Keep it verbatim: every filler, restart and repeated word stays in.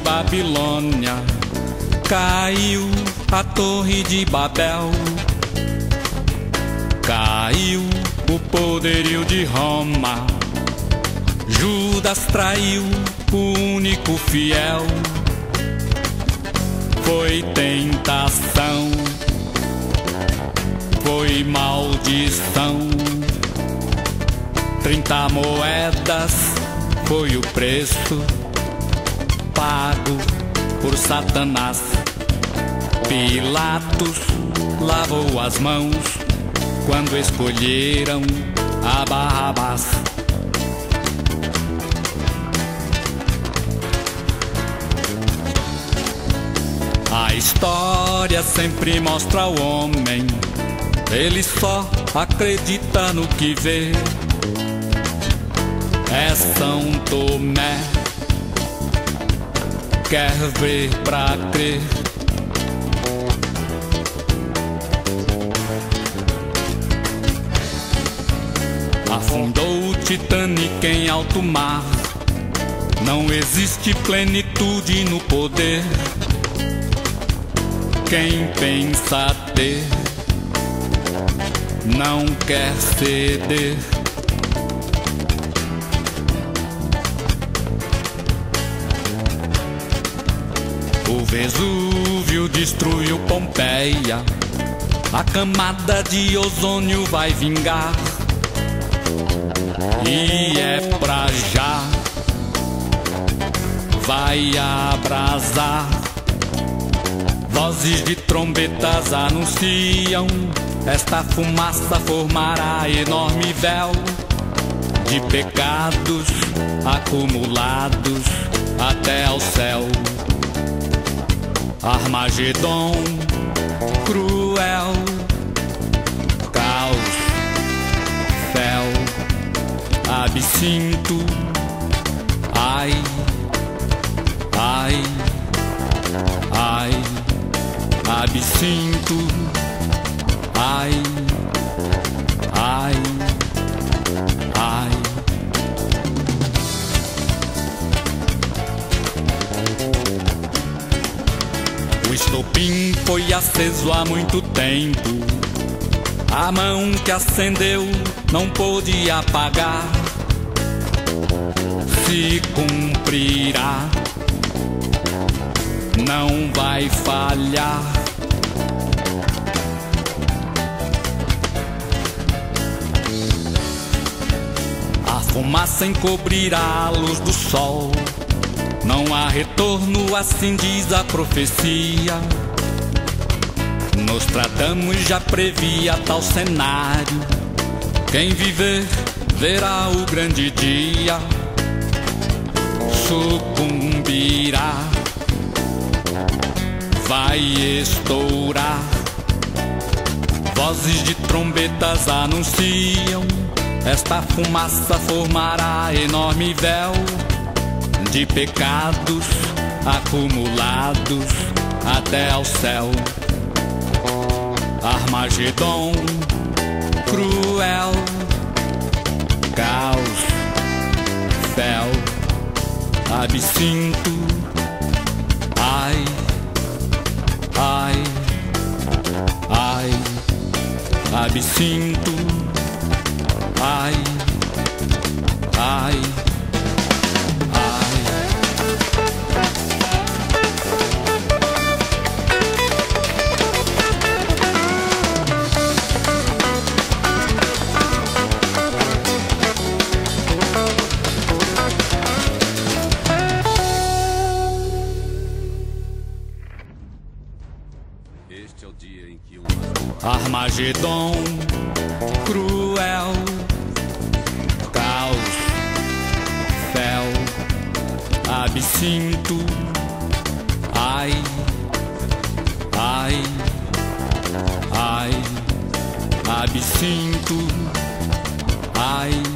de Babilônia, caiu a torre de Babel, caiu o poderio de Roma, Judas traiu o único fiel. Foi tentação, foi maldição, trinta moedas foi o preço pago por Satanás. Pilatos lavou as mãos quando escolheram a Barrabás. A história sempre mostra o homem, ele só acredita no que vê. É São Tomé, quer ver pra crer. Afundou o Titanic em alto mar, não existe plenitude no poder. Quem pensa ter, não quer ceder. O Vesúvio destruiu Pompeia, a camada de ozônio vai vingar. E é pra já, vai abrasar. Vozes de trombetas anunciam, esta fumaça formará enorme véu de pecados acumulados até ao céu. Armagedon cruel, caos, fel, absinto, ai, ai, ai, absinto, ai, ai, ai. O estopim foi aceso há muito tempo, a mão que acendeu não pôde apagar. Se cumprirá, não vai falhar. A fumaça encobrirá a luz do sol, não há retorno, assim diz a profecia. Nostradamus já previa tal cenário, quem viver verá o grande dia. Sucumbirá, vai estourar. Vozes de trombetas anunciam, esta fumaça formará enorme véu de pecados acumulados até ao céu. Armagedon cruel, caos, fel, absinto, ai, ai, ai, absinto, ai, ai. Armagedon cruel, caos, fel, absinto, ai, ai, ai, absinto, ai.